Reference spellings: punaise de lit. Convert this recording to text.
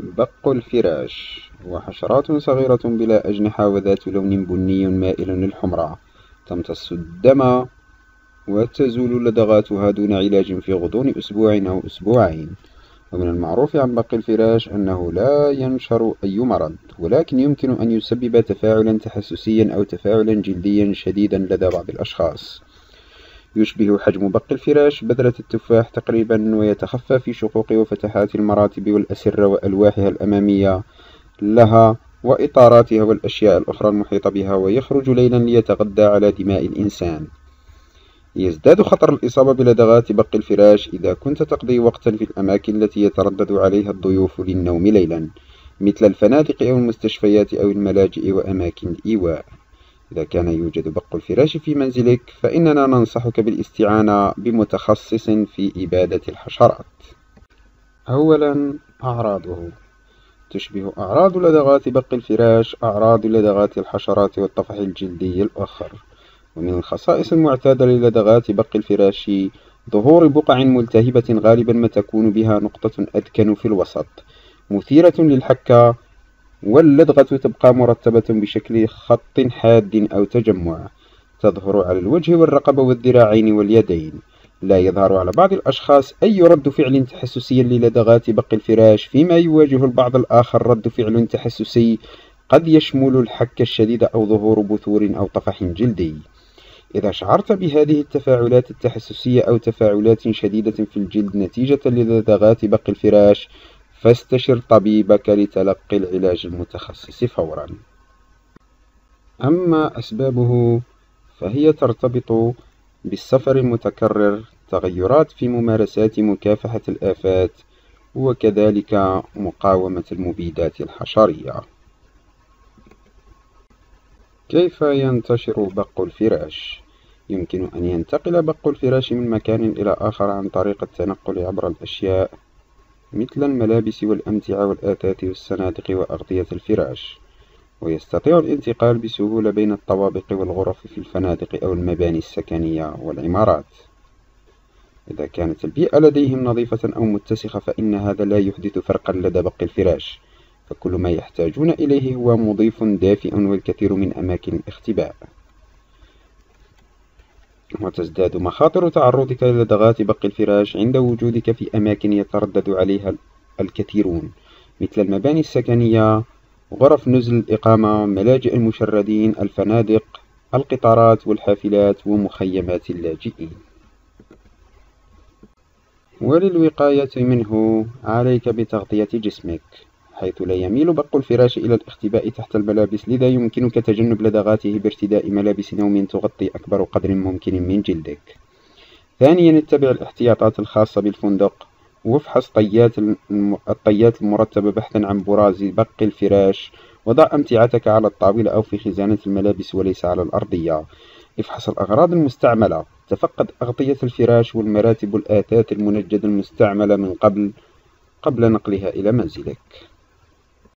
بق الفراش. وحشرات صغيرة بلا أجنحة وذات لون بني مائل للحمراء، تمتص الدم وتزول لدغاتها دون علاج في غضون أسبوع أو أسبوعين. ومن المعروف عن بق الفراش أنه لا ينشر أي مرض، ولكن يمكن أن يسبب تفاعلا تحسسيا أو تفاعلا جلديا شديدا لدى بعض الأشخاص. يشبه حجم بق الفراش بذرة التفاح تقريبا، ويتخفى في شقوق وفتحات المراتب والأسرة وألواحها الأمامية لها وإطاراتها والأشياء الأخرى المحيطة بها، ويخرج ليلا ليتغذى على دماء الإنسان. يزداد خطر الإصابة بلدغات بق الفراش إذا كنت تقضي وقتا في الأماكن التي يتردد عليها الضيوف للنوم ليلا، مثل الفنادق أو المستشفيات أو الملاجئ وأماكن الإيواء. إذا كان يوجد بق الفراش في منزلك، فإننا ننصحك بالاستعانة بمتخصص في إبادة الحشرات. أولا، أعراضه. تشبه أعراض لدغات بق الفراش أعراض لدغات الحشرات والطفح الجلدي الآخر. ومن الخصائص المعتادة للدغات بق الفراش ظهور بقع ملتهبة، غالبا ما تكون بها نقطة أدكن في الوسط مثيرة للحكة، واللدغة تبقى مرتبة بشكل خط حاد أو تجمع، تظهر على الوجه والرقبة والذراعين واليدين. لا يظهر على بعض الأشخاص أي رد فعل تحسسي للدغات بق الفراش، فيما يواجه البعض الآخر رد فعل تحسسي قد يشمل الحكة الشديدة أو ظهور بثور أو طفح جلدي. إذا شعرت بهذه التفاعلات التحسسية أو تفاعلات شديدة في الجلد نتيجة للدغات بق الفراش، فاستشر طبيبك لتلقي العلاج المتخصص فورا. أما أسبابه، فهي ترتبط بالسفر المتكرر، تغيرات في ممارسات مكافحة الآفات، وكذلك مقاومة المبيدات الحشرية. كيف ينتشر بق الفراش؟ يمكن أن ينتقل بق الفراش من مكان إلى آخر عن طريق التنقل عبر الأشياء مثل الملابس والأمتعة والآتات والسنادق وأغطية الفراش. ويستطيع الانتقال بسهولة بين الطوابق والغرف في الفنادق أو المباني السكنية والعمارات. إذا كانت البيئة لديهم نظيفة أو متسخة، فإن هذا لا يحدث فرقا لدى بق الفراش، فكل ما يحتاجون إليه هو مضيف دافئ والكثير من أماكن الاختباء. وتزداد مخاطر تعرضك لدغات بق الفراش عند وجودك في أماكن يتردد عليها الكثيرون، مثل المباني السكنية، غرف نزل الإقامة، ملاجئ المشردين، الفنادق، القطارات والحافلات ومخيمات اللاجئين. وللوقاية منه، عليك بتغطية جسمك، حيث لا يميل بق الفراش إلى الاختباء تحت الملابس، لذا يمكنك تجنب لدغاته بارتداء ملابس نوم تغطي أكبر قدر ممكن من جلدك. ثانيا، اتبع الاحتياطات الخاصة بالفندق، وافحص الطيات المرتبة بحثا عن براز بق الفراش. وضع أمتعتك على الطاولة أو في خزانة الملابس وليس على الأرضية. افحص الأغراض المستعملة، تفقد أغطية الفراش والمراتب والآتات المنجدة المستعملة من قبل نقلها إلى منزلك.